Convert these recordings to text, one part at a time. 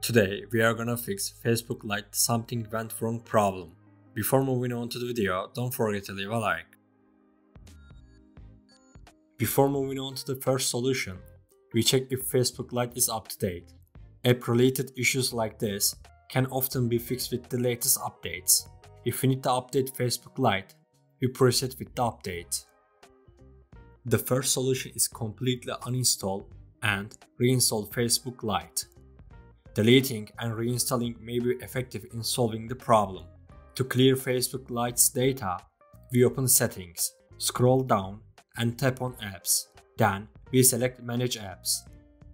Today we are gonna fix Facebook Lite something went wrong problem. Before moving on to the video, don't forget to leave a like. Before moving on to the first solution, we check if Facebook Lite is up to date. App-related issues like this can often be fixed with the latest updates. If we need to update Facebook Lite, we proceed with the update. The first solution is completely uninstall and reinstall Facebook Lite. Deleting and reinstalling may be effective in solving the problem. To clear Facebook Lite's data, we open Settings, scroll down and tap on Apps. Then we select Manage Apps.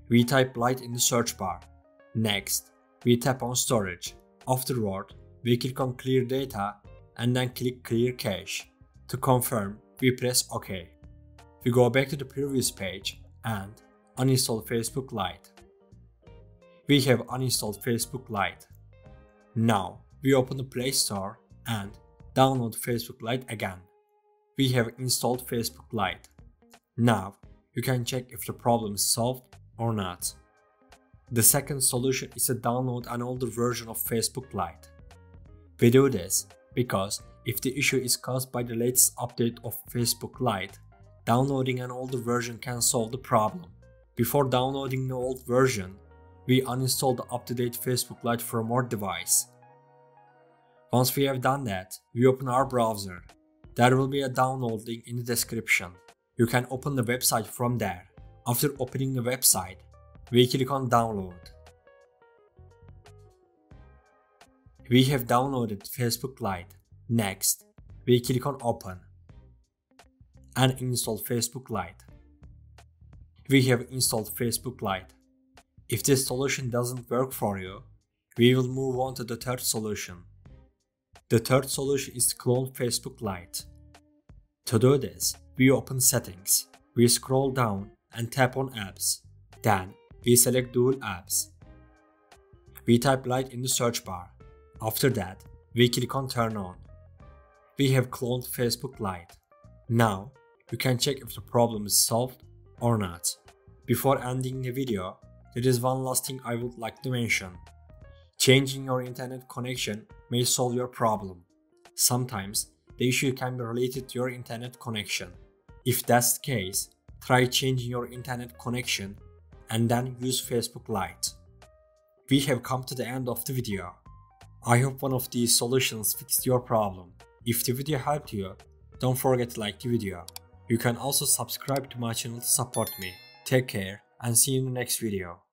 We type Lite in the search bar. Next, we tap on Storage. Afterward, we click on Clear Data and then click Clear Cache. To confirm, we press OK. We go back to the previous page and uninstall Facebook Lite. We have uninstalled Facebook Lite. Now we open the Play Store and download Facebook Lite again. We have installed Facebook Lite. Now you can check if the problem is solved or not. The second solution is to download an older version of Facebook Lite. We do this because if the issue is caused by the latest update of Facebook Lite, downloading an older version can solve the problem. Before downloading the old version, we uninstall the up-to-date Facebook Lite from our device. Once we have done that, we open our browser. There will be a download link in the description. You can open the website from there. After opening the website, we click on Download. We have downloaded Facebook Lite. Next, we click on Open and install Facebook Lite. We have installed Facebook Lite. If this solution doesn't work for you, we will move on to the third solution. The third solution is to clone Facebook Lite. To do this, we open Settings, we scroll down and tap on Apps. Then we select Dual Apps. We type Lite in the search bar. After that, we click on Turn On. We have cloned Facebook Lite. Now you can check if the problem is solved or not. Before ending the video, there is one last thing I would like to mention. Changing your internet connection may solve your problem. Sometimes the issue can be related to your internet connection. If that's the case, try changing your internet connection and then use Facebook Lite. We have come to the end of the video. I hope one of these solutions fixed your problem. If the video helped you, don't forget to like the video. You can also subscribe to my channel to support me. Take care and see you in the next video.